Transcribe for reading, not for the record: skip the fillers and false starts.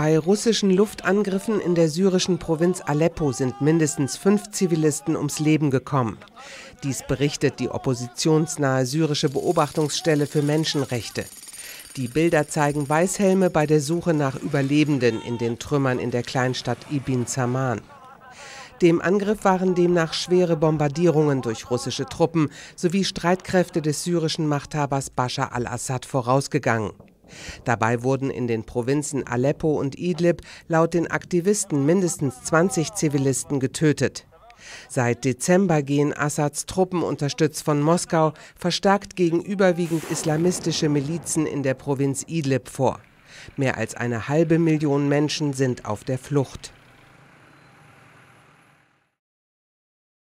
Bei russischen Luftangriffen in der syrischen Provinz Aleppo sind mindestens 5 Zivilisten ums Leben gekommen. Dies berichtet die oppositionsnahe syrische Beobachtungsstelle für Menschenrechte. Die Bilder zeigen Weißhelme bei der Suche nach Überlebenden in den Trümmern in der Kleinstadt Ibn Zaman. Dem Angriff waren demnach schwere Bombardierungen durch russische Truppen sowie Streitkräfte des syrischen Machthabers Bashar al-Assad vorausgegangen. Dabei wurden in den Provinzen Aleppo und Idlib laut den Aktivisten mindestens 20 Zivilisten getötet. Seit Dezember gehen Assads Truppen, unterstützt von Moskau, verstärkt gegen überwiegend islamistische Milizen in der Provinz Idlib vor. Mehr als 1,5 Million Menschen sind auf der Flucht.